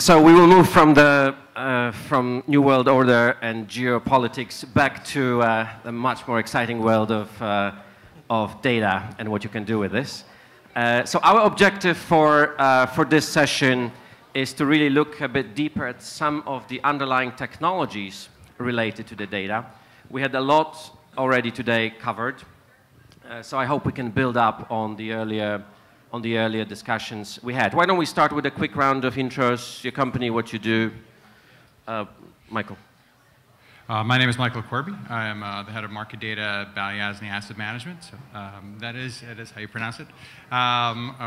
So we will move from the from New World Order and geopolitics back to the much more exciting world of data and what you can do with this. So our objective for this session is to really look a bit deeper at some of the underlying technologies related to the data. We had a lot already today covered, so I hope we can build up on the earlier discussions we had. Why don't we start with a quick round of intros, your company, what you do. Michael. My name is Michael Corby. I am the head of market data at Balyasny Asset Management. So, that is how you pronounce it.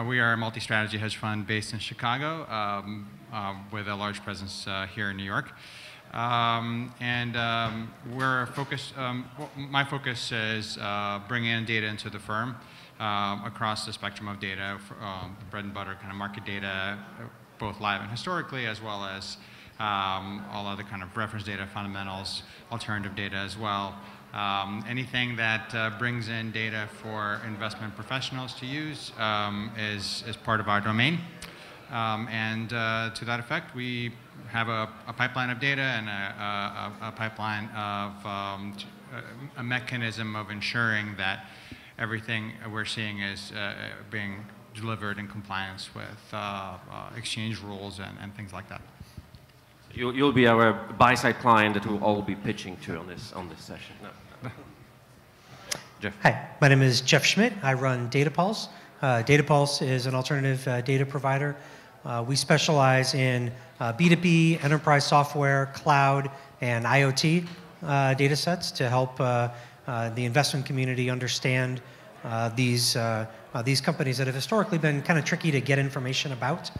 We are a multi-strategy hedge fund based in Chicago with a large presence here in New York. We're focused, my focus is bringing in data into the firm across the spectrum of data, bread and butter kind of market data, both live and historically, as well as all other kind of reference data, fundamentals, alternative data as well. Anything that brings in data for investment professionals to use is part of our domain. To that effect, we have a pipeline of data and a pipeline of a mechanism of ensuring that everything we're seeing is being delivered in compliance with exchange rules and things like that. You'll be our buy-side client that we'll all be pitching to on this session. No. Jeff. Hi, my name is Jeff Schmidt. I run Datapulse. Datapulse is an alternative data provider. We specialize in B2B, enterprise software, cloud, and IoT data sets to help the investment community understand these companies that have historically been kind of tricky to get information about.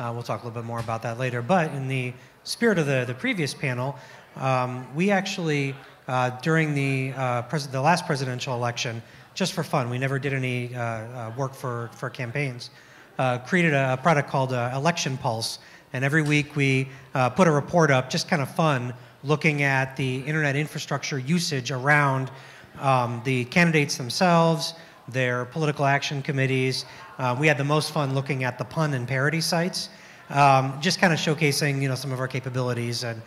We'll talk a little bit more about that later, but in the spirit of the previous panel, we actually, during the last presidential election, just for fun, we never did any work for campaigns, created a product called Election Pulse, and every week we put a report up, just kind of fun, looking at the internet infrastructure usage around the candidates themselves, their political action committees. We had the most fun looking at the pun and parody sites, just kind of showcasing, you know, some of our capabilities and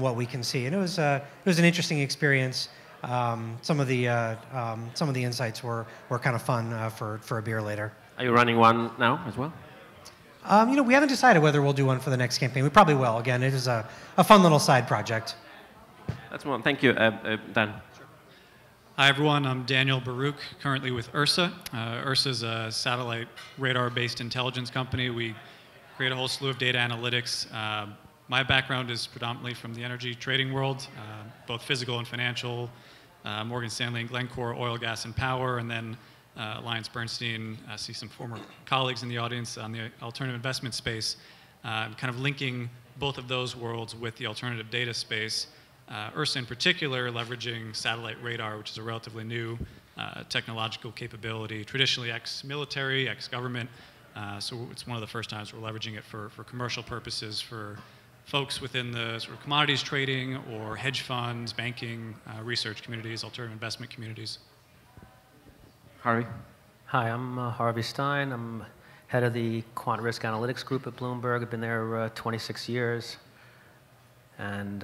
what we can see. And it was an interesting experience. Some of the insights were kind of fun for a beer later. Are you running one now as well? You know, we haven't decided whether we'll do one for the next campaign. We probably will. Again, it is a fun little side project. That's one. Thank you, Dan. Hi everyone, I'm Daniel Baruch, currently with URSA. URSA is a satellite radar-based intelligence company. We create a whole slew of data analytics. My background is predominantly from the energy trading world, both physical and financial, Morgan Stanley and Glencore, oil, gas, and power, and then Alliance Bernstein. I see some former colleagues in the audience on the alternative investment space, kind of linking both of those worlds with the alternative data space. URSA in particular, leveraging satellite radar, which is a relatively new technological capability, traditionally ex-military, ex-government, so it's one of the first times we're leveraging it for commercial purposes, for folks within the sort of commodities trading or hedge funds, banking, research communities, alternative investment communities. Harvey. Hi, I'm Harvey Stein. I'm head of the Quant Risk Analytics Group at Bloomberg. I've been there 26 years. And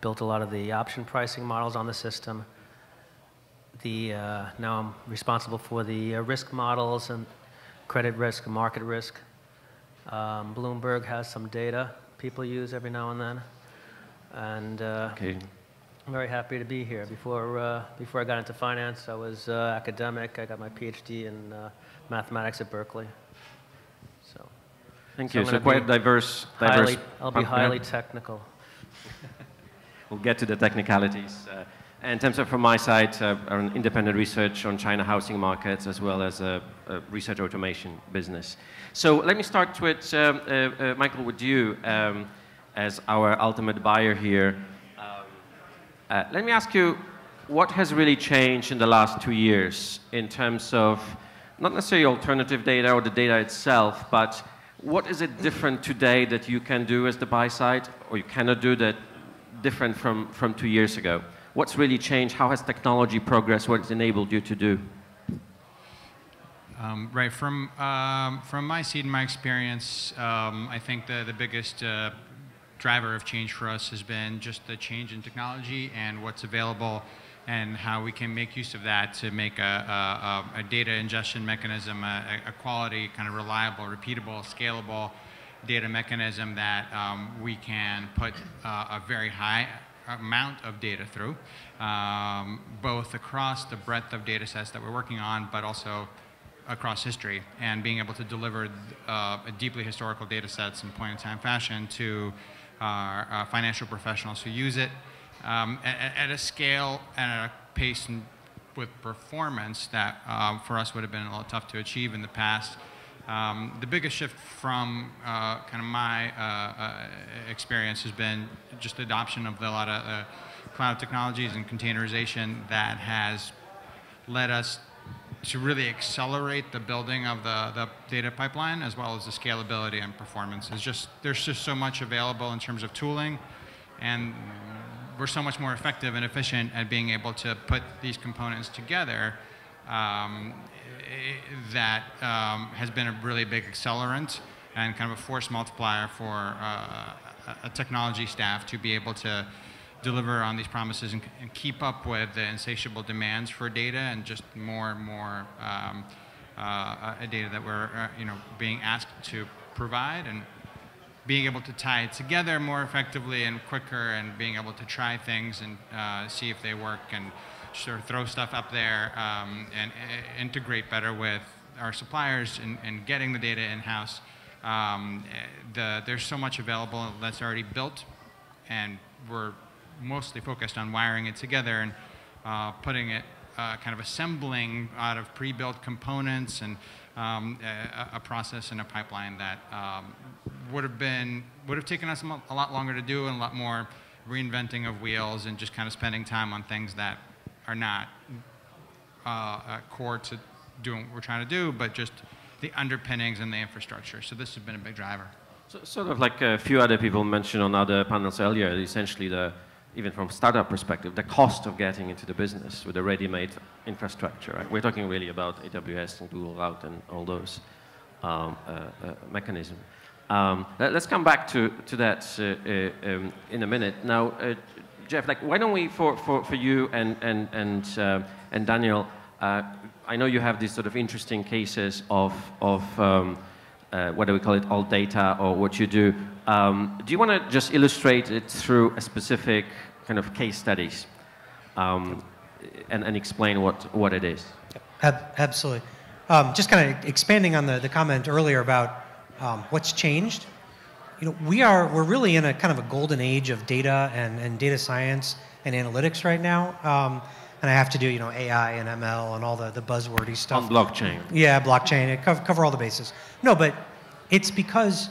built a lot of the option pricing models on the system. Now I'm responsible for the risk models and credit risk and market risk. Bloomberg has some data people use every now and then. And okay. I'm very happy to be here. Before I got into finance, I was academic. I got my PhD in mathematics at Berkeley. So, Thank you. So quite diverse. I'll be highly technical. We'll get to the technicalities. In terms of, from my side, an independent research on China housing markets as well as a research automation business. So let me start with, Michael, with you as our ultimate buyer here. Let me ask you, what has really changed in the last 2 years in terms of, not necessarily alternative data or the data itself, but what is it different today that you can do as the buy side, or you cannot do that different from 2 years ago? What's really changed? How has technology progressed? What it's enabled you to do? Right. From my seat and my experience, I think the biggest driver of change for us has been just the change in technology and what's available and how we can make use of that to make a data ingestion mechanism, a quality, kind of reliable, repeatable, scalable data mechanism that we can put a very high amount of data through, both across the breadth of data sets that we're working on, but also across history, and being able to deliver deeply historical data sets in point-in-time fashion to our financial professionals who use it at a scale and at a pace and with performance that for us would have been a little tough to achieve in the past. The biggest shift from kind of my experience has been just adoption of a lot of cloud technologies and containerization that has led us to really accelerate the building of the data pipeline, as well as the scalability and performance. It's just, there's just so much available in terms of tooling, and we're so much more effective and efficient at being able to put these components together that has been a really big accelerant and kind of a force multiplier for a technology staff to be able to deliver on these promises and keep up with the insatiable demands for data and just more and more data that we're being asked to provide, and being able to tie it together more effectively and quicker, and being able to try things and see if they work, and sort of throw stuff up there and integrate better with our suppliers and getting the data in-house. There's so much available that's already built, and we're mostly focused on wiring it together and putting it, kind of assembling out of pre-built components, and a process and a pipeline that would have taken us a lot longer to do, and a lot more reinventing of wheels, and just kind of spending time on things that are not core to doing what we're trying to do, but just the underpinnings and the infrastructure. So this has been a big driver. So, sort of like a few other people mentioned on other panels earlier, essentially even from startup perspective, the cost of getting into the business with the ready-made infrastructure. Right? We're talking really about AWS and Google Cloud and all those mechanisms. Let's come back to that in a minute. Now, Jeff, like, why don't we, for you and Daniel, I know you have these sort of interesting cases of whether we call it all data or what you do. Do you want to just illustrate it through a specific kind of case studies and explain what it is? Absolutely. Just kind of expanding on the comment earlier about what's changed. You know, we're really in a kind of a golden age of data and data science and analytics right now. And I have to do, AI and ML and all the buzzwordy stuff. On blockchain. Yeah, blockchain. It cover all the bases. No, but it's because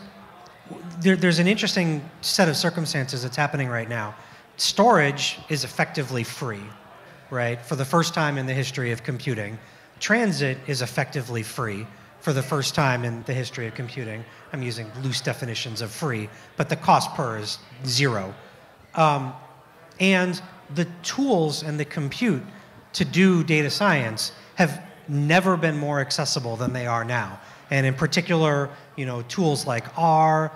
there's an interesting set of circumstances that's happening right now. Storage is effectively free, right? For the first time in the history of computing. Transit is effectively free for the first time in the history of computing. I'm using loose definitions of free, but the cost per is zero. And the tools and the compute to do data science have never been more accessible than they are now. And in particular, tools like R,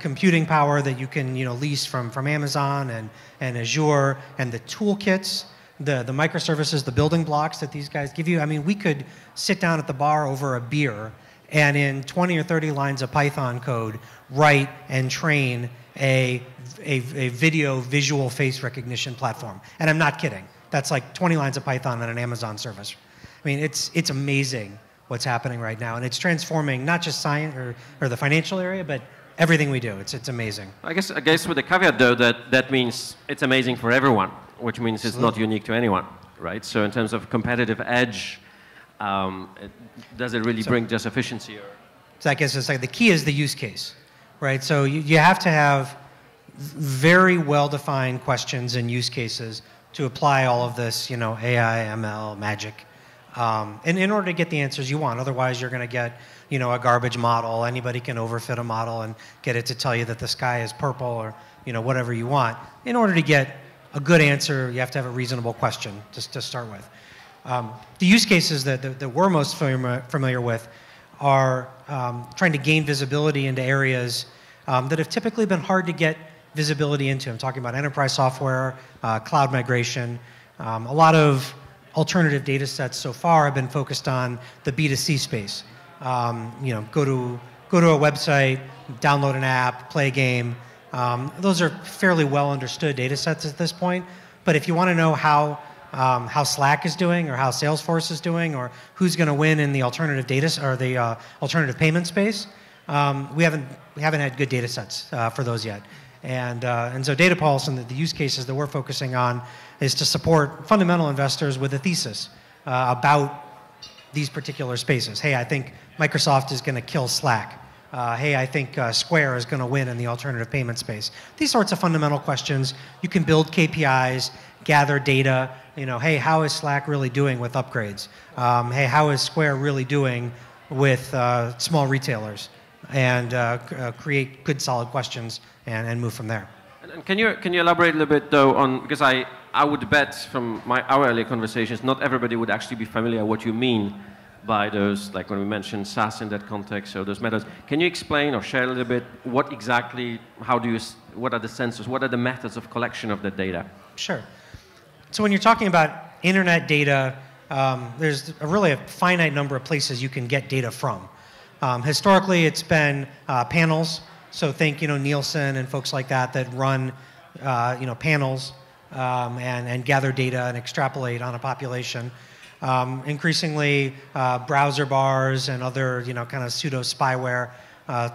computing power that you can, lease from Amazon and Azure, and the toolkits, the microservices, the building blocks that these guys give you. I mean, we could sit down at the bar over a beer and in 20 or 30 lines of Python code, write and train a video visual face recognition platform. And I'm not kidding. That's like 20 lines of Python on an Amazon service. I mean, it's amazing what's happening right now. And it's transforming not just science or the financial area, but everything we do. It's amazing. I guess with the caveat, though, that means it's amazing for everyone, which means it's not unique to anyone, right? So in terms of competitive edge, does it really bring just efficiency? Or? So I guess it's like the key is the use case, right? So you have to have very well-defined questions and use cases to apply all of this, AI, ML, magic. And in order to get the answers you want, otherwise you're going to get, a garbage model. Anybody can overfit a model and get it to tell you that the sky is purple or, whatever you want. In order to get a good answer, you have to have a reasonable question to start with. The use cases that we're most familiar with are trying to gain visibility into areas that have typically been hard to get visibility into. I'm talking about enterprise software, cloud migration. A lot of alternative data sets so far have been focused on the B2C space. You know, go to a website, download an app, play a game. Those are fairly well understood data sets at this point. But if you want to know how Slack is doing, or how Salesforce is doing, or who's going to win in the alternative data or the alternative payment space, we haven't had good data sets for those yet. And so Datapulse and the use cases that we're focusing on is to support fundamental investors with a thesis about these particular spaces. Hey, I think Microsoft is going to kill Slack. Hey, I think Square is going to win in the alternative payment space. These sorts of fundamental questions. You can build KPIs, gather data. You know, hey, how is Slack really doing with upgrades? Hey, how is Square really doing with small retailers? And create good, solid questions and move from there. And can you elaborate a little bit though on, because I would bet from our earlier conversations, not everybody would actually be familiar what you mean by those, like when we mentioned SaaS in that context, so those methods. Can you explain or share a little bit what exactly, what are the sensors, what are the methods of collection of that data? Sure. So when you're talking about internet data, there's really a finite number of places you can get data from. Historically, it's been panels. So think, you know, Nielsen and folks like that run, you know, panels and gather data and extrapolate on a population. Increasingly, browser bars and other, you know, kind of pseudo spyware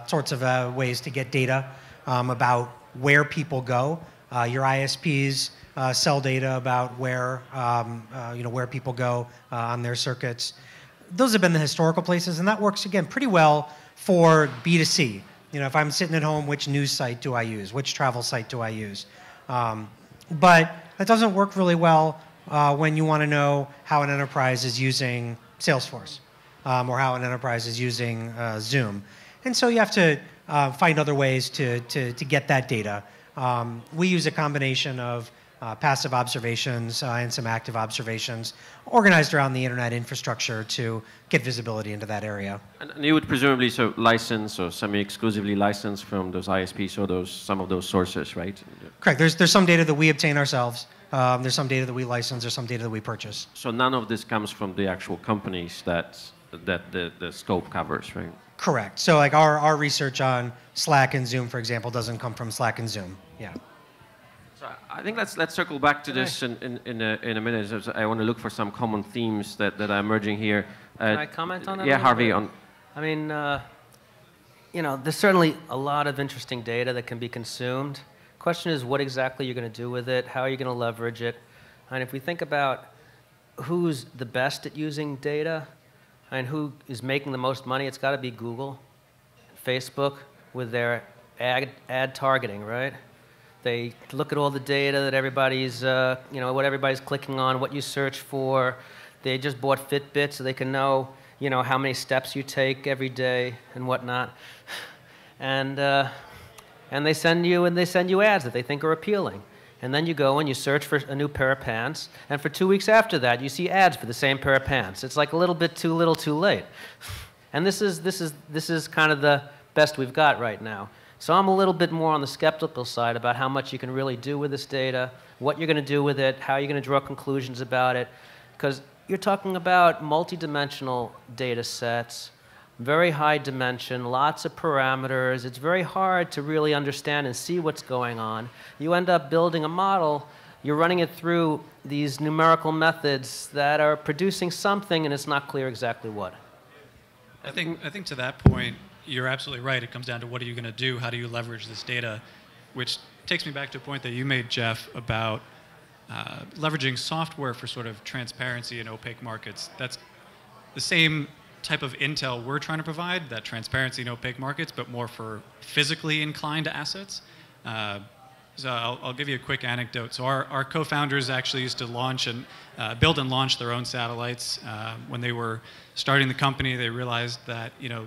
sorts of ways to get data about where people go. Your ISPs sell data about where, you know, where people go on their circuits. Those have been the historical places, and that works, again, pretty well for B2C. You know, if I'm sitting at home, which news site do I use? Which travel site do I use? But that doesn't work really well when you want to know how an enterprise is using Salesforce or how an enterprise is using Zoom. And so you have to find other ways to get that data. We use a combination of passive observations and some active observations organized around the internet infrastructure to get visibility into that area. And you would presumably so license or semi-exclusively license from those ISPs or those, some of those sources, right? Correct. There's some data that we obtain ourselves. There's some data that we license. There's some data that we purchase. So none of this comes from the actual companies that the scope covers, right? Correct. So like our research on Slack and Zoom, for example, doesn't come from Slack and Zoom. Yeah. So I think let's circle back to this in a minute. I want to look for some common themes that are emerging here. Can I comment on that? Yeah, Harvey. I mean, you know, there's certainly a lot of interesting data that can be consumed. Question is, what exactly you're going to do with it? How are you going to leverage it? And if we think about who's the best at using data and who is making the most money, it's got to be Google, Facebook with their ad targeting, right? They look at all the data that everybody's, you know, what everybody's clicking on, what you search for. They just bought Fitbit so they can know, you know, how many steps you take every day and whatnot. And they send you ads that they think are appealing. And then you go and you search for a new pair of pants. And for 2 weeks after that, you see ads for the same pair of pants. It's like a little bit too little, too late. And this is kind of the best we've got right now. So I'm a little bit more on the skeptical side about how much you can really do with this data, what you're going to do with it, how you're going to draw conclusions about it, because you're talking about multidimensional data sets, very high dimension, lots of parameters. It's very hard to really understand and see what's going on. You end up building a model, you're running it through these numerical methods that are producing something, and it's not clear exactly what. I think to that point, you're absolutely right. It comes down to what are you going to do? How do you leverage this data? Which takes me back to a point that you made, Jeff, about leveraging software for sort of transparency in opaque markets. That's the same type of intel we're trying to provide, that transparency in opaque markets, but more for physically inclined assets. So I'll give you a quick anecdote. So our co-founders actually used to launch and build and launch their own satellites. When they were starting the company, they realized that, you know,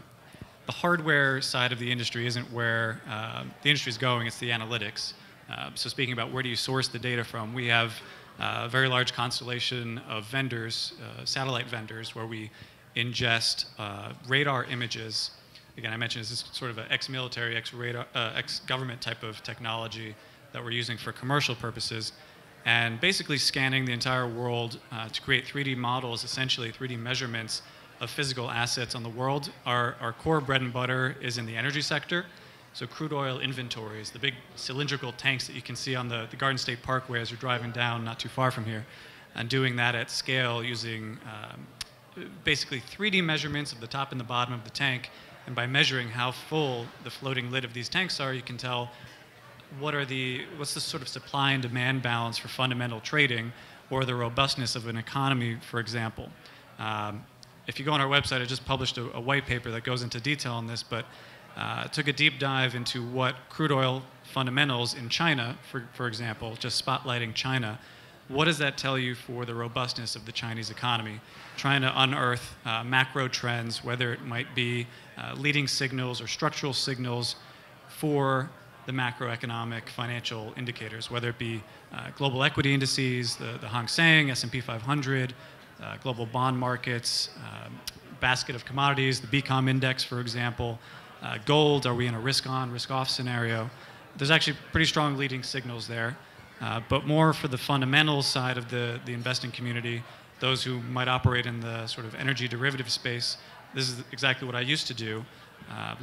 the hardware side of the industry isn't where the industry is going, it's the analytics. So speaking about where do you source the data from, we have a very large constellation of vendors, satellite vendors, where we ingest radar images. Again, I mentioned this is sort of an ex-military, ex-radar, ex-government type of technology that we're using for commercial purposes, and basically scanning the entire world to create 3D models, essentially 3D measurements of physical assets on the world. Our core bread and butter is in the energy sector, so crude oil inventories, the big cylindrical tanks that you can see on the Garden State Parkway as you're driving down not too far from here, and doing that at scale using basically 3D measurements of the top and the bottom of the tank. And by measuring how full the floating lid of these tanks are, you can tell what's the sort of supply and demand balance for fundamental trading, or the robustness of an economy, for example. If you go on our website, I just published a white paper that goes into detail on this, but took a deep dive into what crude oil fundamentals in China, for example, just spotlighting China. What does that tell you for the robustness of the Chinese economy? Trying to unearth macro trends, whether it might be leading signals or structural signals for the macroeconomic financial indicators, whether it be global equity indices, the Hang Seng, S&P 500, global bond markets, basket of commodities, the BCOM index, for example, gold, are we in a risk-on, risk-off scenario? There's actually pretty strong leading signals there. But more for the fundamental side of the investing community, those who might operate in the sort of energy derivative space, this is exactly what I used to do.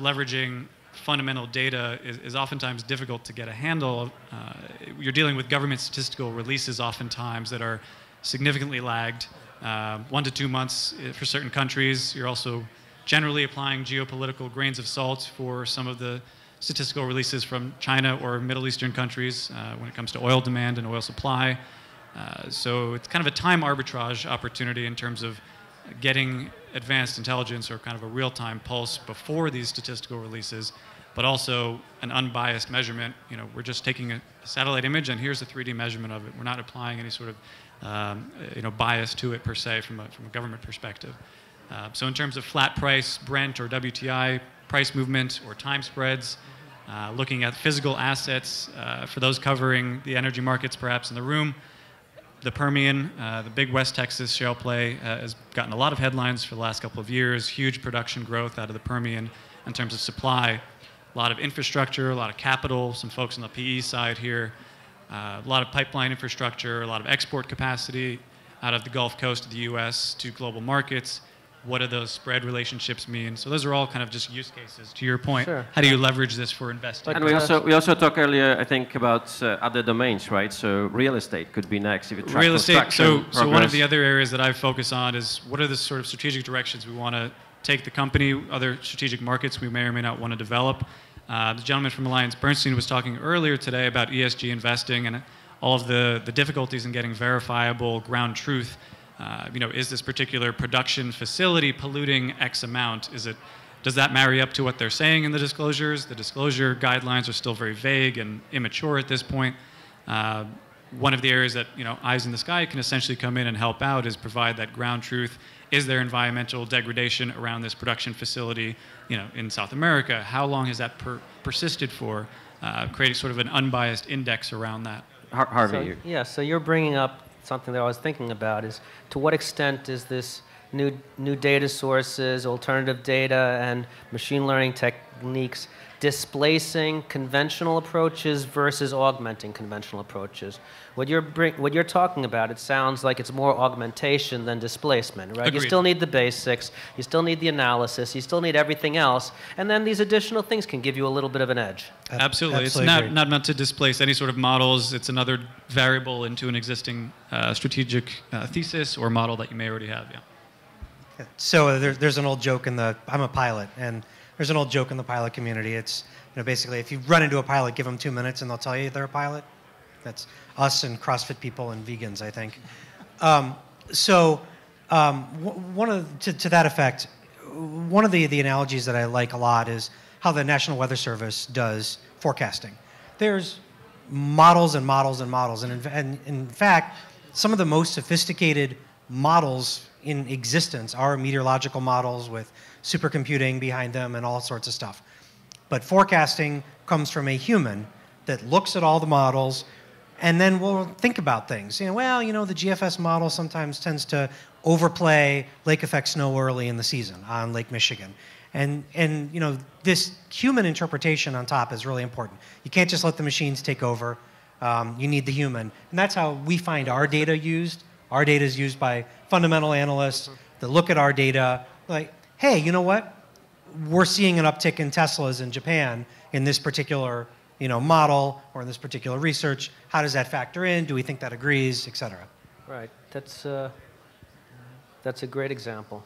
Leveraging fundamental data is oftentimes difficult to get a handle of. You're dealing with government statistical releases oftentimes that are significantly lagged, 1 to 2 months for certain countries. You're also generally applying geopolitical grains of salt for some of the statistical releases from China or Middle Eastern countries when it comes to oil demand and oil supply. So it's kind of a time arbitrage opportunity in terms of getting advanced intelligence or kind of a real-time pulse before these statistical releases, but also an unbiased measurement. You know, we're just taking a satellite image and here's a 3D measurement of it. We're not applying any sort of bias to it per se from a government perspective. So in terms of flat price, Brent or WTI, price movement or time spreads, looking at physical assets for those covering the energy markets perhaps in the room. The Permian, the big West Texas shale play has gotten a lot of headlines for the last couple of years, huge production growth out of the Permian in terms of supply, a lot of infrastructure, a lot of capital, some folks on the PE side here, a lot of pipeline infrastructure, a lot of export capacity out of the Gulf Coast of the US to global markets. What do those spread relationships mean? So those are all kind of just use cases. To your point, sure. How do you leverage this for investing? And we also talked earlier, I think, about other domains, right? So real estate could be next. If it real estate. So one of the other areas that I focus on is what are the sort of strategic directions we want to take the company, other strategic markets we may or may not want to develop. The gentleman from Alliance Bernstein was talking earlier today about ESG investing and all of the difficulties in getting verifiable ground truth. Is this particular production facility polluting X amount? Does that marry up to what they're saying in the disclosures? The disclosure guidelines are still very vague and immature at this point. One of the areas that Eyes in the Sky can essentially come in and help out is provide that ground truth. Is there environmental degradation around this production facility? In South America, how long has that persisted for? Creating sort of an unbiased index around that. Harvey, so you're bringing up something that I was thinking about is to what extent is this new data sources, alternative data, and machine learning techniques displacing conventional approaches versus augmenting conventional approaches? What you're talking about, it sounds like it's more augmentation than displacement, right? Agreed. You still need the basics, you still need the analysis, you still need everything else, and then these additional things can give you a little bit of an edge. Absolutely. It's not meant to displace any sort of models. It's another variable into an existing strategic thesis or model that you may already have, yeah. So there's an old joke I'm a pilot, and there's an old joke in the pilot community. It's basically if you run into a pilot, give them 2 minutes and they'll tell you they're a pilot. That's us and CrossFit people and vegans, I think. One of the analogies that I like a lot is how the National Weather Service does forecasting. There's models and models and models, and in fact, some of the most sophisticated models in existence are meteorological models with supercomputing behind them and all sorts of stuff. But forecasting comes from a human that looks at all the models, and then we'll think about things. Well, the GFS model sometimes tends to overplay lake effect snow early in the season on Lake Michigan. And this human interpretation on top is really important. You can't just let the machines take over. You need the human. And that's how we find our data used. Our data is used by fundamental analysts that look at our data like, hey, you know what? We're seeing an uptick in Teslas in Japan in this particular model or in this particular research. How does that factor in? Do we think that agrees, et cetera? Right. That's a great example.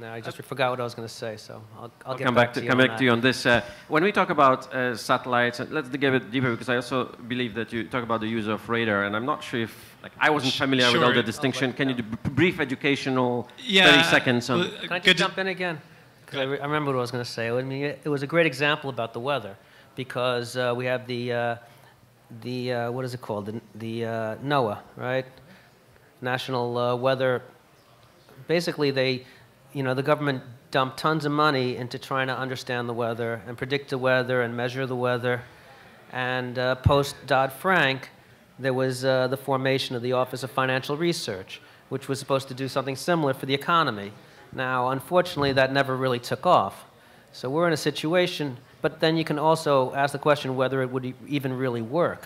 No, I just forgot what I was going to say, so I'll get come back to you on this. When we talk about satellites, let's give it deeper, because I also believe that you talk about the use of radar, and I'm not sure if, I wasn't familiar with all the distinction. Can you do brief educational 30 seconds? On can I just jump in again? Because I remember what I was going to say. I mean, it was a great example about the weather, because we have the what is it called? The NOAA, right? National Weather. Basically, they... the government dumped tons of money into trying to understand the weather and predict the weather and measure the weather. And post Dodd-Frank, there was the formation of the Office of Financial Research, which was supposed to do something similar for the economy. Now, unfortunately, that never really took off. So we're in a situation, but then you can also ask the question whether it would even really work.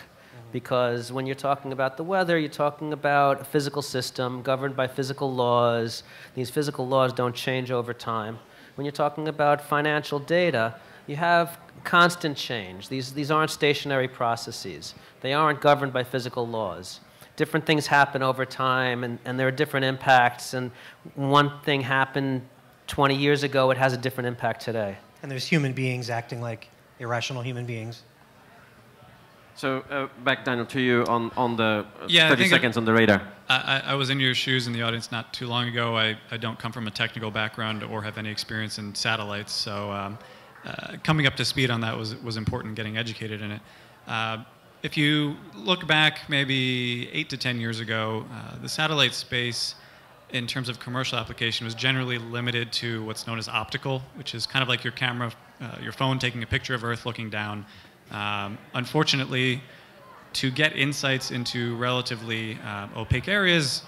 Because when you're talking about the weather, you're talking about a physical system governed by physical laws. These physical laws don't change over time. When you're talking about financial data, you have constant change. These aren't stationary processes. They aren't governed by physical laws. Different things happen over time, and there are different impacts. And one thing happened 20 years ago, it has a different impact today. And there's human beings acting like irrational human beings. So back, Daniel, to you on the 30 seconds on the radar. I was in your shoes in the audience not too long ago. I don't come from a technical background or have any experience in satellites. So coming up to speed on that was important, getting educated in it. If you look back maybe 8 to 10 years ago, the satellite space in terms of commercial application was generally limited to what's known as optical, which is kind of like your camera, your phone taking a picture of Earth looking down. Unfortunately, to get insights into relatively opaque areas,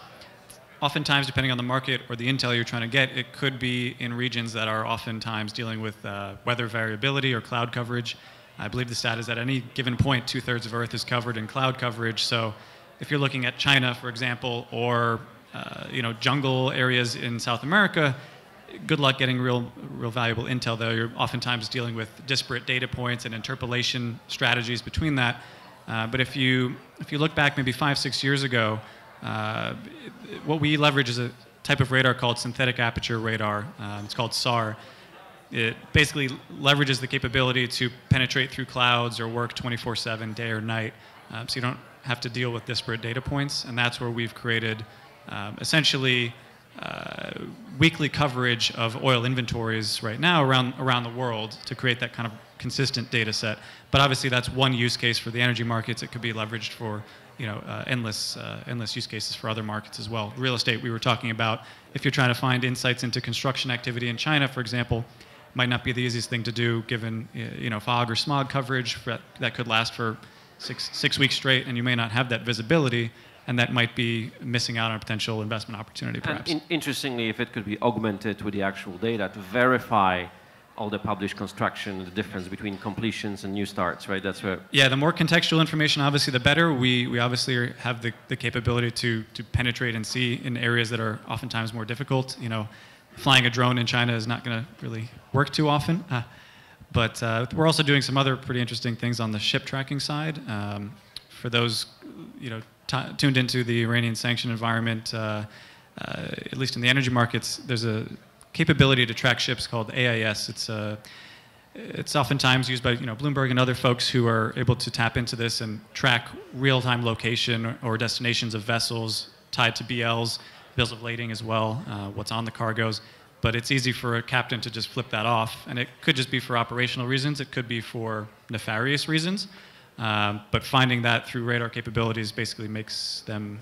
oftentimes depending on the market or the intel you're trying to get, it could be in regions that are oftentimes dealing with weather variability or cloud coverage. I believe the stat is at any given point, 2/3 of Earth is covered in cloud coverage. So if you're looking at China, for example, or jungle areas in South America, good luck getting real valuable intel there. You're oftentimes dealing with disparate data points and interpolation strategies between that. But if you look back maybe 5, 6 years ago, what we leverage is a type of radar called synthetic aperture radar. It's called SAR. It basically leverages the capability to penetrate through clouds or work 24/7, day or night. So you don't have to deal with disparate data points. And that's where we've created essentially weekly coverage of oil inventories right now around the world to create that kind of consistent data set. But obviously that's one use case for the energy markets. It could be leveraged for endless use cases for other markets as well. Real estate, we were talking about, if you're trying to find insights into construction activity in China, for example, might not be the easiest thing to do given fog or smog coverage that could last for six weeks straight, and you may not have that visibility. And that might be missing out on a potential investment opportunity, perhaps. And interestingly, if it could be augmented with the actual data to verify all the published construction, the difference between completions and new starts, right? That's where... Yeah, the more contextual information, obviously, the better. We obviously have the capability to penetrate and see in areas that are oftentimes more difficult. Flying a drone in China is not going to really work too often. But we're also doing some other pretty interesting things on the ship tracking side. For those, tuned into the Iranian sanction environment, at least in the energy markets, there's a capability to track ships called AIS. It's oftentimes used by Bloomberg and other folks who are able to tap into this and track real-time location or destinations of vessels tied to BLs, bills of lading as well, what's on the cargoes. But it's easy for a captain to just flip that off, and it could just be for operational reasons. It could be for nefarious reasons. But finding that through radar capabilities basically makes them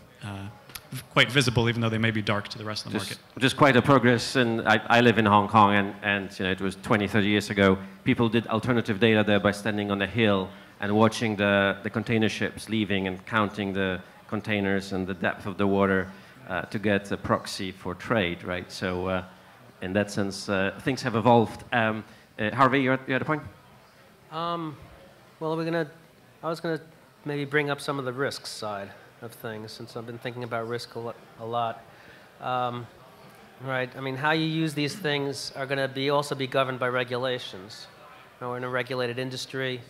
quite visible, even though they may be dark to the rest of the market. Which is quite a progress, and I live in Hong Kong, and it was 20, 30 years ago. People did alternative data there by standing on a hill and watching the container ships leaving and counting the containers and the depth of the water to get a proxy for trade, right? So in that sense, things have evolved. Harvey, you had a point? Well, I was going to maybe bring up some of the risk side of things, since I've been thinking about risk a lot. Right, I mean, how you use these things are going to be also be governed by regulations. You know, we're in a regulated industry,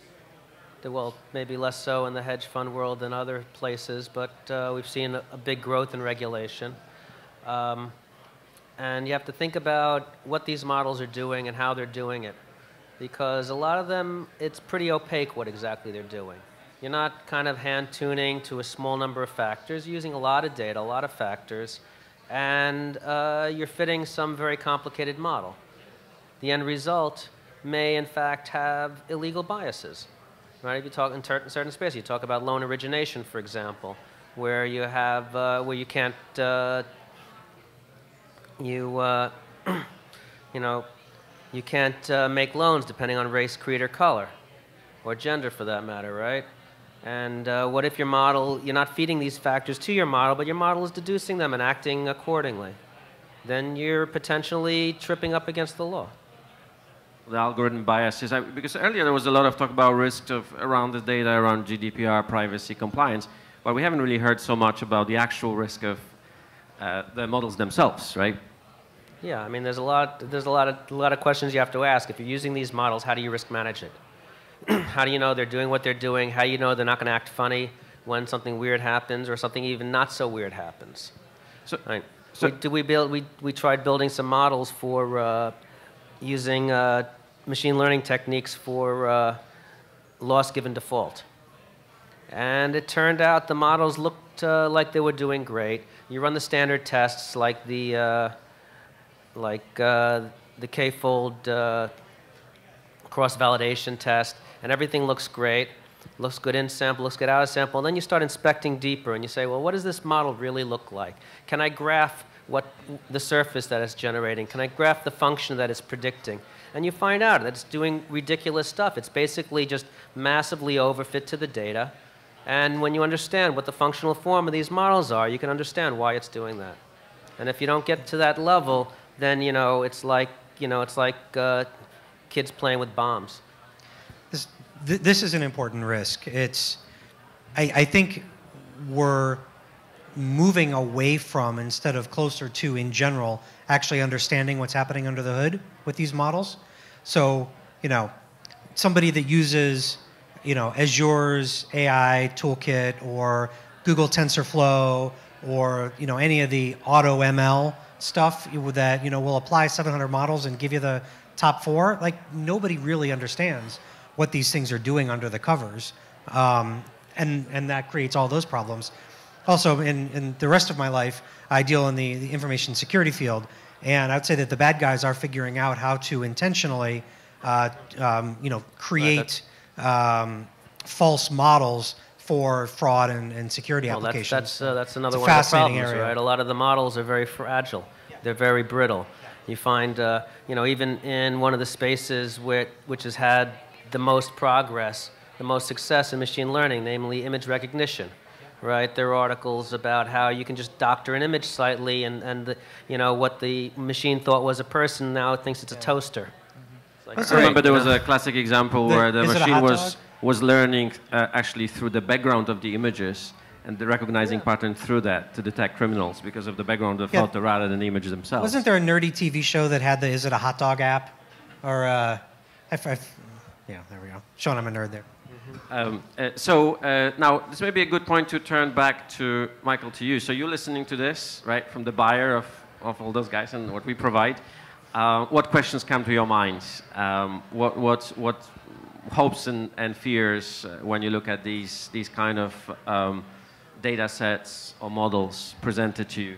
well, maybe less so in the hedge fund world than other places, but we've seen a big growth in regulation. And you have to think about what these models are doing and how they're doing it, because a lot of them, it's pretty opaque what exactly they're doing. You're not kind of hand-tuning to a small number of factors, using a lot of data, a lot of factors, and you're fitting some very complicated model. The end result may, in fact, have illegal biases. Right? If you talk in certain space, you talk about loan origination, for example, where you have, where you can't, you know, you can't make loans depending on race, creed, or color, or gender, for that matter, right? And what if your model, you're not feeding these factors to your model, but your model is deducing them and acting accordingly? Then you're potentially tripping up against the law. The algorithm biases, because earlier there was a lot of talk about risks around the data, around GDPR, privacy, compliance, but we haven't really heard so much about the actual risk of the models themselves, right? Yeah, I mean, there's a lot of questions you have to ask. If you're using these models, how do you risk manage it? How do you know they're doing what they're doing? How do you know they're not going to act funny when something weird happens or something even not so weird happens? So, right. We tried building some models for using machine learning techniques for loss given default. And it turned out the models looked like they were doing great. You run the standard tests like the K-fold cross-validation test, and everything looks great. Looks good in sample, looks good out of sample. And then you start inspecting deeper, and you say, well, what does this model really look like? Can I graph what the surface that it's generating? Can I graph the function that it's predicting? And you find out that it's doing ridiculous stuff. It's basically just massively overfit to the data. And when you understand what the functional form of these models are, you can understand why it's doing that. And if you don't get to that level, then you know it's like, kids playing with bombs. This is an important risk. It's, I think we're moving away from, instead of closer to in general, actually understanding what's happening under the hood with these models. So, you know, somebody that uses, you know, Azure's AI toolkit or Google TensorFlow or, you know, any of the auto ML stuff that, you know, will apply 700 models and give you the top four, like nobody really understands what these things are doing under the covers, and that creates all those problems. Also, in the rest of my life, I deal in the information security field, and I would say that the bad guys are figuring out how to intentionally, you know, create false models for fraud and security applications. That's another one of the problems, right? A lot of the models are very fragile. Yeah. They're very brittle. You find, you know, even in one of the spaces which has had the most progress, the most success in machine learning, namely image recognition, right? There are articles about how you can just doctor an image slightly, and the, you know, what the machine thought was a person now it thinks it's a toaster. It's like, I remember there was a classic example where the machine was learning actually through the background of the images and the recognizing pattern through that to detect criminals because of the background of photo rather than the images themselves. Wasn't there a nerdy TV show that had the Is It a Hot Dog app? Or, yeah, there we go. Sean, I'm a nerd there. Mm-hmm. Now, this may be a good point to turn back to Michael, to you. So you're listening to this, right, from the buyer of all those guys and what we provide. What questions come to your mind? What hopes and fears when you look at these kind of data sets or models presented to you?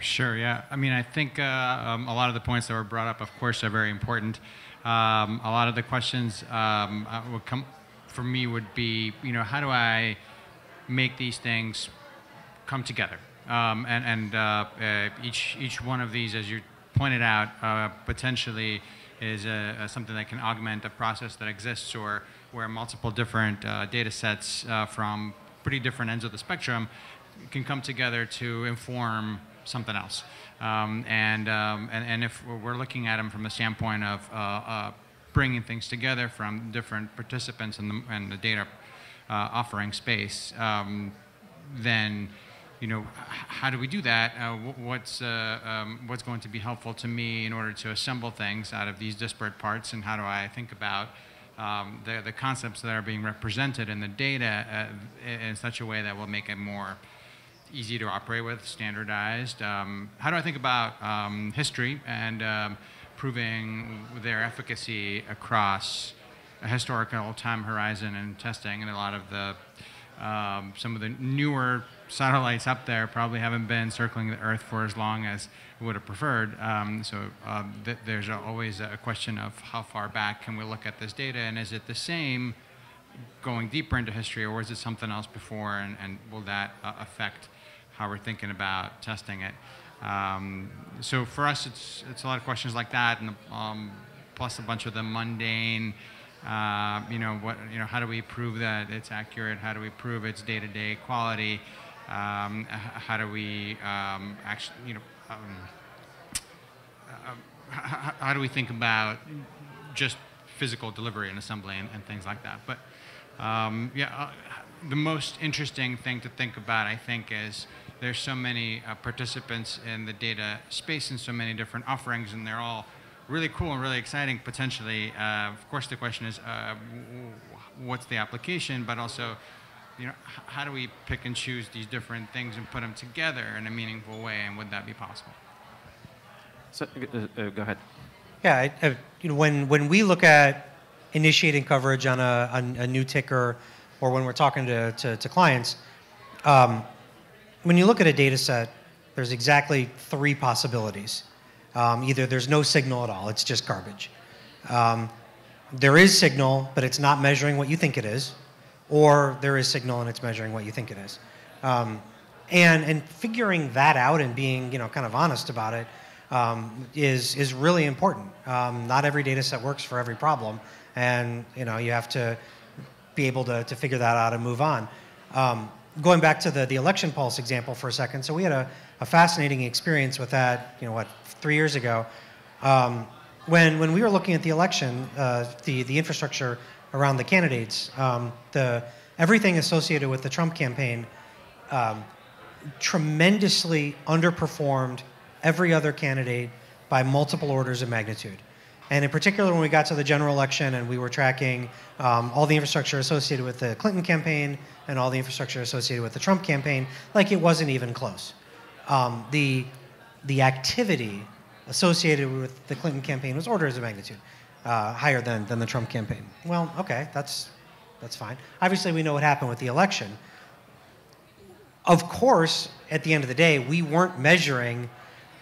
Sure, yeah. I mean, I think a lot of the points that were brought up, of course, are very important. A lot of the questions would come for me would be, you know, how do I make these things come together? Each one of these, as you pointed out, potentially is something that can augment a process that exists, or where multiple different data sets from pretty different ends of the spectrum can come together to inform something else. And if we're looking at them from the standpoint of bringing things together from different participants in the data offering space, then how do we do that? What's going to be helpful to me in order to assemble things out of these disparate parts, and how do I think about the concepts that are being represented in the data in such a way that will make it more easy to operate with, standardized? How do I think about history and proving their efficacy across a historical time horizon and testing? And a lot of the, some of the newer satellites up there probably haven't been circling the Earth for as long as we would have preferred. There's always a question of how far back can we look at this data, and is it the same going deeper into history, or is it something else before, and will that affect how we're thinking about testing it? So for us, it's a lot of questions like that, and plus a bunch of the mundane, how do we prove that it's accurate? How do we prove its day-to-day quality? How do we actually, how do we think about just physical delivery and assembly and things like that? But the most interesting thing to think about, I think, is there's so many participants in the data space and so many different offerings, and they're all really cool and really exciting potentially. Of course, the question is what's the application, but also, how do we pick and choose these different things and put them together in a meaningful way, and would that be possible? So, go ahead. Yeah, when we look at initiating coverage on a new ticker, or when we're talking to clients, when you look at a data set, there's exactly three possibilities. Either there's no signal at all, it's just garbage. There is signal, but it's not measuring what you think it is, or there is signal and it's measuring what you think it is. And figuring that out and being kind of honest about it is really important. Not every data set works for every problem, and you have to be able to figure that out and move on. Going back to the election pulse example for a second, so we had a fascinating experience with that, 3 years ago, when we were looking at the election, the infrastructure around the candidates, everything associated with the Trump campaign tremendously underperformed every other candidate by multiple orders of magnitude. And in particular, when we got to the general election and we were tracking all the infrastructure associated with the Clinton campaign and all the infrastructure associated with the Trump campaign, like it wasn't even close. The activity associated with the Clinton campaign was orders of magnitude higher than the Trump campaign. Well, okay, that's fine. Obviously, we know what happened with the election. Of course, at the end of the day, we weren't measuring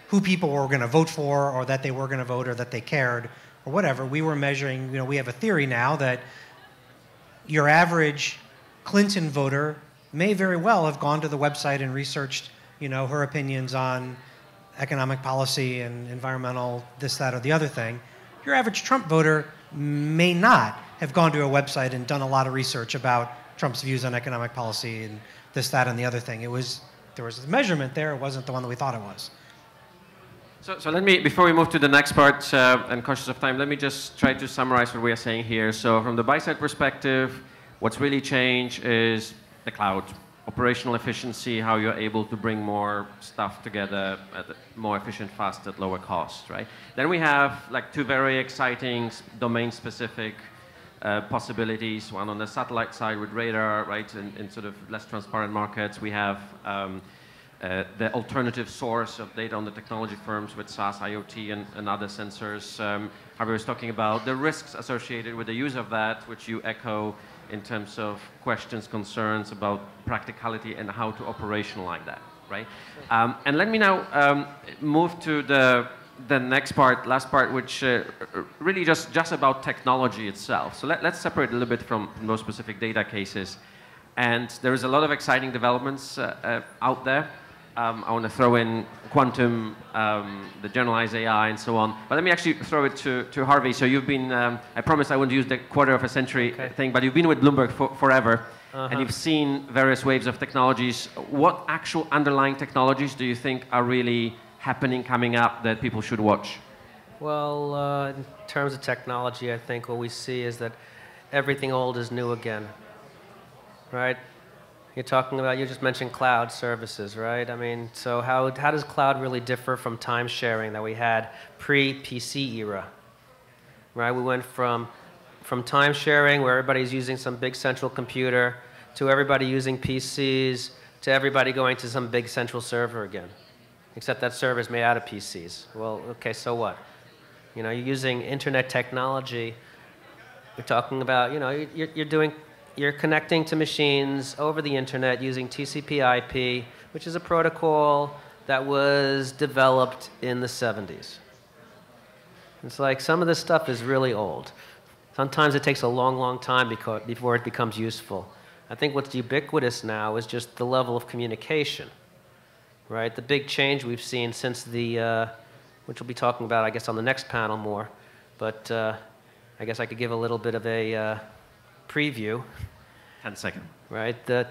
who people were going to vote for, or that they were going to vote, or that they cared, or whatever. We were measuring, we have a theory now that your average Clinton voter may very well have gone to the website and researched, her opinions on economic policy and environmental this, that, or the other thing. Your average Trump voter may not have gone to a website and done a lot of research about Trump's views on economic policy and this, that, and the other thing. There was a measurement there. It wasn't the one that we thought it was. So let me, before we move to the next part, and conscious of time, let me just try to summarize what we are saying here. So from the buy-side perspective, what's really changed is the cloud. Operational efficiency, how you're able to bring more stuff together at more efficient, fast, at lower cost, right? Then we have two very exciting domain-specific possibilities, one on the satellite side with radar, right, in sort of less transparent markets. We have the alternative source of data on the technology firms with SaaS, IoT, and other sensors. Harvey was talking about the risks associated with the use of that, which you echo in terms of questions, concerns about practicality and how to operationalize that, right? And let me now move to the next part, last part, which really just about technology itself. So let's separate a little bit from those specific data cases. And there is a lot of exciting developments out there. I want to throw in quantum, the generalized AI, and so on. But let me actually throw it to Harvey. So you've been, I promise I wouldn't use the quarter of a century thing, but you've been with Bloomberg for, forever. And you've seen various waves of technologies. What actual underlying technologies do you think are really happening, coming up, that people should watch? Well, in terms of technology, I think what we see is that everything old is new again, right? You're talking about, you just mentioned cloud services, right? I mean, so how does cloud really differ from time sharing that we had pre-PC era, right? We went from time sharing, where everybody's using some big central computer, to everybody using PCs, to everybody going to some big central server again. Except that server's made out of PCs. Well, okay, so what? You know, you're using internet technology. You're talking about, you know, you're connecting to machines over the internet using TCP/IP, which is a protocol that was developed in the 70s. It's like some of this stuff is really old. Sometimes it takes a long, long time before it becomes useful. I think what's ubiquitous now is just the level of communication, right? The big change we've seen since the, which we'll be talking about, I guess, on the next panel more, but I guess I could give a little bit of a preview. 10 seconds. Right? The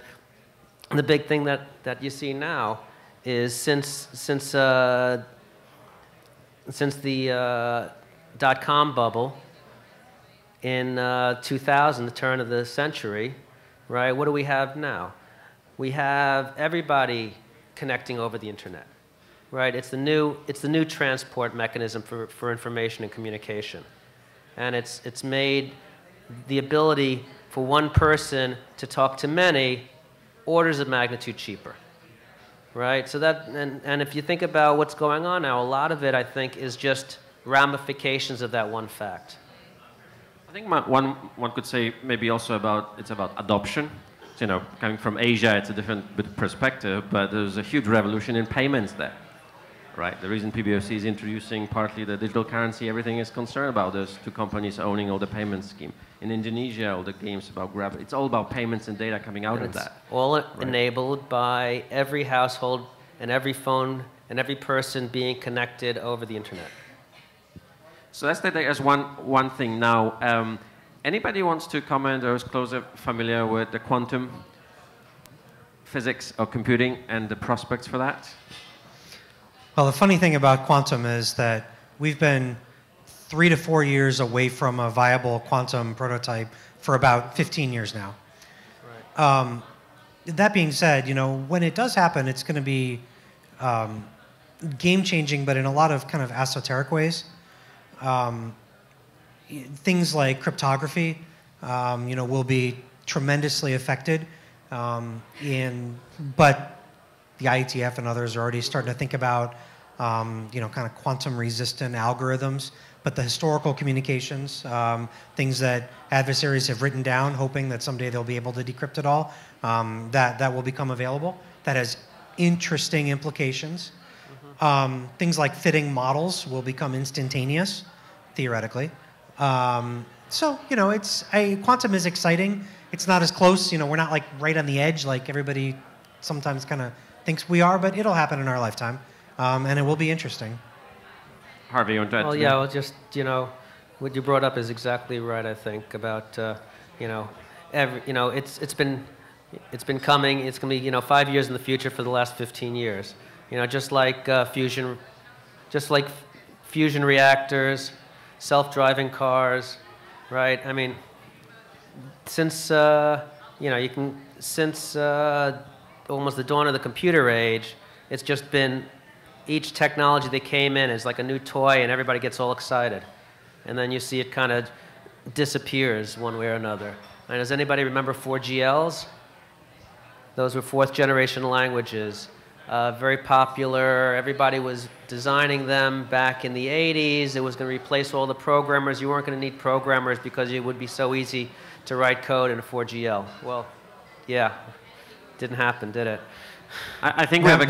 big thing that you see now is since the dot-com bubble, in 2000, the turn of the century, right? What do we have now? We have everybody connecting over the internet, right? It's the new transport mechanism for information and communication, and it's made the ability for one person to talk to many orders of magnitude cheaper, right? So that and if you think about what's going on now, a lot of it I think is just ramifications of that one fact. I think one could say maybe also it's about adoption. You know, coming from Asia, it's a different bit of perspective, but there's a huge revolution in payments there, right? The reason PBOC is introducing partly the digital currency, everything is concerned about those two companies owning all the payment scheme. In Indonesia, all the games about Grab, it's all about payments and data coming out of that. All right? Enabled by every household and every phone and every person being connected over the internet. So let's take that as one thing now. Anybody wants to comment or is closer familiar with the quantum physics or computing and the prospects for that? Well, the funny thing about quantum is that we've been 3 to 4 years away from a viable quantum prototype for about 15 years now. Right. That being said, you know, when it does happen, it's going to be game-changing, but in a lot of kind of esoteric ways. Things like cryptography, you know, will be tremendously affected. But the IETF and others are already starting to think about, you know, kind of quantum-resistant algorithms. But the historical communications, things that adversaries have written down, hoping that someday they'll be able to decrypt it all, that will become available. That has interesting implications. Things like fitting models will become instantaneous, theoretically. So, you know, quantum is exciting. It's not as close, you know, we're not like right on the edge like everybody sometimes kind of thinks we are, but it'll happen in our lifetime. And it will be interesting. Harvey, you want to add to that? Well, just, you know, what you brought up is exactly right, I think, about, you know, it's been coming. It's going to be, you know, 5 years in the future for the last 15 years. You know, just like fusion reactors, self-driving cars, right? I mean, since almost the dawn of the computer age, it's just been each technology that came in is like a new toy, and everybody gets all excited, and then you see it kind of disappears one way or another. And does anybody remember 4GLs? Those were fourth-generation languages. Very popular. Everybody was designing them back in the 80s. It was going to replace all the programmers. You weren't going to need programmers because it would be so easy to write code in a 4GL. Well, yeah, didn't happen, did it? I think we have a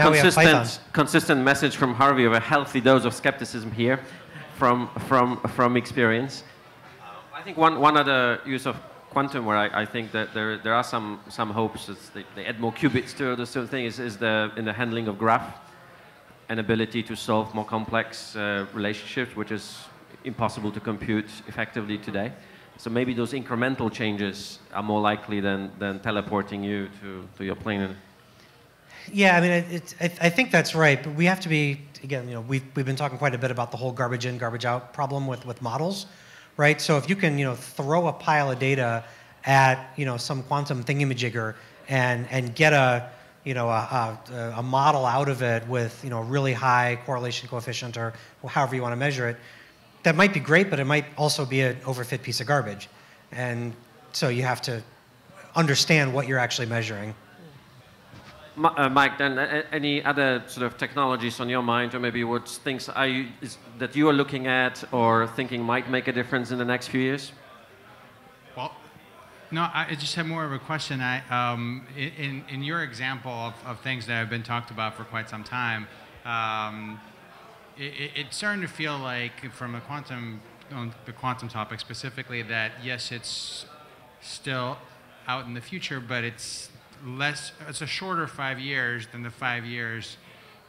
consistent message from Harvey of a healthy dose of skepticism here from experience. I think one other use of quantum, where I think that there are some hopes. They add more qubits to the sort of thing in the handling of graph, an ability to solve more complex relationships, which is impossible to compute effectively today. So maybe those incremental changes are more likely than teleporting you to your plane. Yeah, I mean, I think that's right. But we have to be, again, you know, we've been talking quite a bit about the whole garbage in, garbage out problem with models, right? So if you can, you know, throw a pile of data at, you know, some quantum thingamajigger and get a, you know, a model out of it with, you know, really high correlation coefficient or however you want to measure it, that might be great, but it might also be an overfit piece of garbage. And so you have to understand what you're actually measuring. Mike, then any other sort of technologies on your mind, or maybe what things are you, that you are looking at or thinking might make a difference in the next few years? Well, no, I just had more of a question. In your example of things that have been talked about for quite some time, it's starting to feel like, from a quantum, on the quantum topic specifically, that yes, it's still out in the future, but it's less. It's a shorter 5 years than the 5 years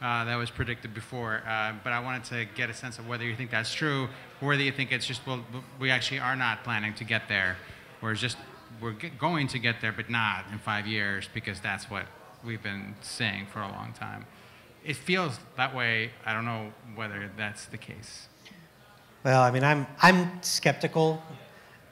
that was predicted before. But I wanted to get a sense of whether you think that's true, or whether you think it's just, well, we actually are not planning to get there, or it's just we're going to get there, but not in 5 years, because that's what we've been saying for a long time. It feels that way. I don't know whether that's the case. Well, I mean, I'm skeptical.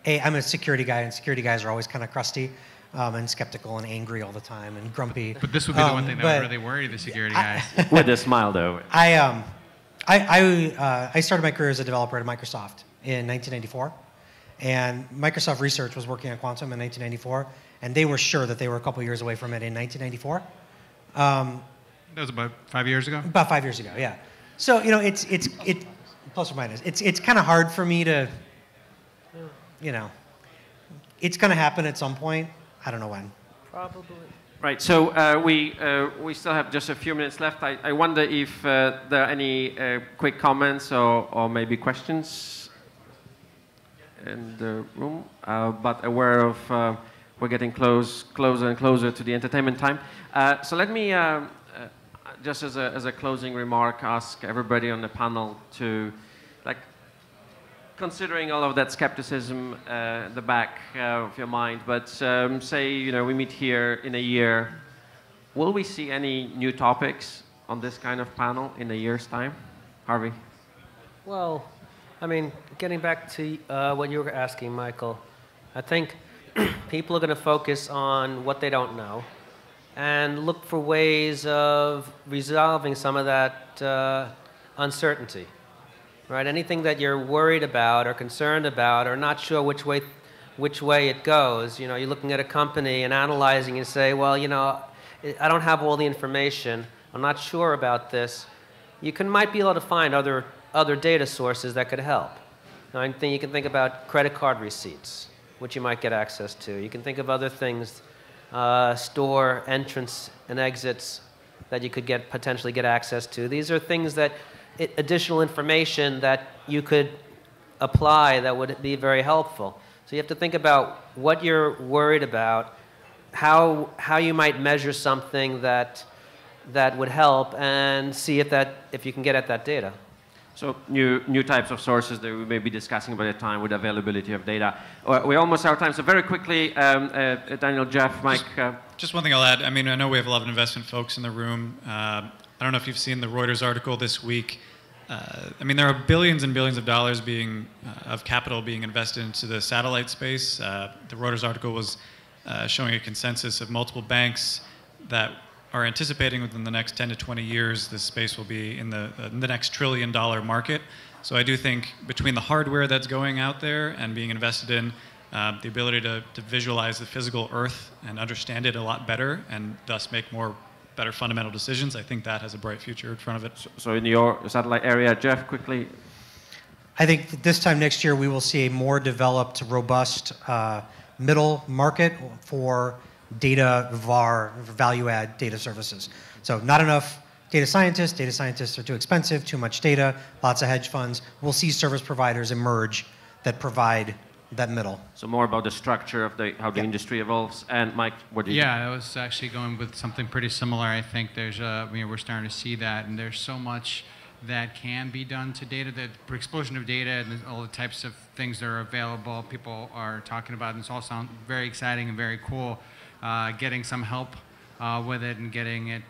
I'm a security guy, and security guys are always kind of crusty and skeptical and angry all the time and grumpy. But this would be the one thing that would really worry the security guys. With a smile, though. I started my career as a developer at Microsoft in 1994, and Microsoft Research was working on quantum in 1994, and they were sure that they were a couple years away from it in 1994. That was about 5 years ago? About 5 years ago, yeah. So, you know, it's plus or minus. It's kind of hard for me to, you know, it's going to happen at some point. I don't know when. Probably. Right, so we still have just a few minutes left. I wonder if there are any quick comments or maybe questions in the room, but aware of we're getting closer and closer to the entertainment time. So let me... just as a closing remark, ask everybody on the panel to, like, considering all of that skepticism at the back of your mind, but say, you know, we meet here in a year, will we see any new topics on this kind of panel in a year's time? Harvey? Well, I mean, getting back to what you were asking, Michael, I think people are going to focus on what they don't know and look for ways of resolving some of that uncertainty, right? Anything that you're worried about or concerned about or not sure which way it goes, you know, you're looking at a company and analyzing and say, well, you know, I don't have all the information, I'm not sure about this. You might be able to find other data sources that could help. Now, I think you can think about credit card receipts, which you might get access to. You can think of other things, store entrance and exits, that you could potentially get access to. These are things that additional information that you could apply that would be very helpful. So you have to think about what you're worried about, how you might measure something that would help, and see if you can get at that data. So new types of sources that we may be discussing by the time with availability of data. We're almost out of time, so very quickly, Daniel, Jeff, Mike. Just one thing I'll add. I mean, I know we have a lot of investment folks in the room. I don't know if you've seen the Reuters article this week. I mean, there are billions and billions of dollars of capital being invested into the satellite space. The Reuters article was showing a consensus of multiple banks that are anticipating within the next 10 to 20 years this space will be in the next $1 trillion market. So I do think between the hardware that's going out there and being invested in, the ability to visualize the physical Earth and understand it a lot better and thus make better fundamental decisions, I think that has a bright future in front of it. So in your satellite area, Jeff, quickly. I think this time next year we will see a more developed, robust middle market for data VAR, value-add data services. So not enough data scientists. Data scientists are too expensive, too much data, lots of hedge funds. We'll see service providers emerge that provide That middle. So more about the structure of the, how the industry evolves. And Mike, what do you think? I was actually going with something pretty similar. I think there's we're starting to see that, and there's so much that can be done to data, the explosion of data and all the types of things that are available, people are talking about, and it's all sound very exciting and very cool. Getting some help with it and getting it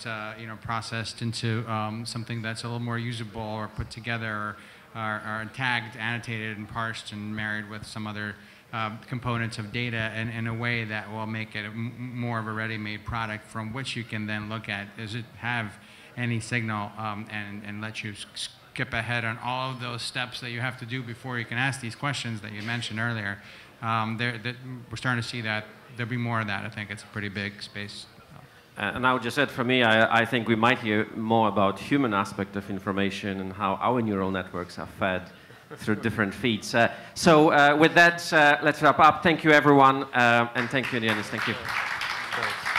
processed into something that's a little more usable or put together or tagged, annotated, and parsed and married with some other components of data in a way that will make it more of a ready-made product from which you can then look at, does it have any signal, and let you skip ahead on all of those steps that you have to do before you can ask these questions that you mentioned earlier. We're starting to see that. There'll be more of that. I think it's a pretty big space. And I would just add, for me, I think we might hear more about human aspect of information and how our neural networks are fed through different feeds. So with that, let's wrap up. Thank you, everyone, and thank you, Yanis. Thank you. Thanks.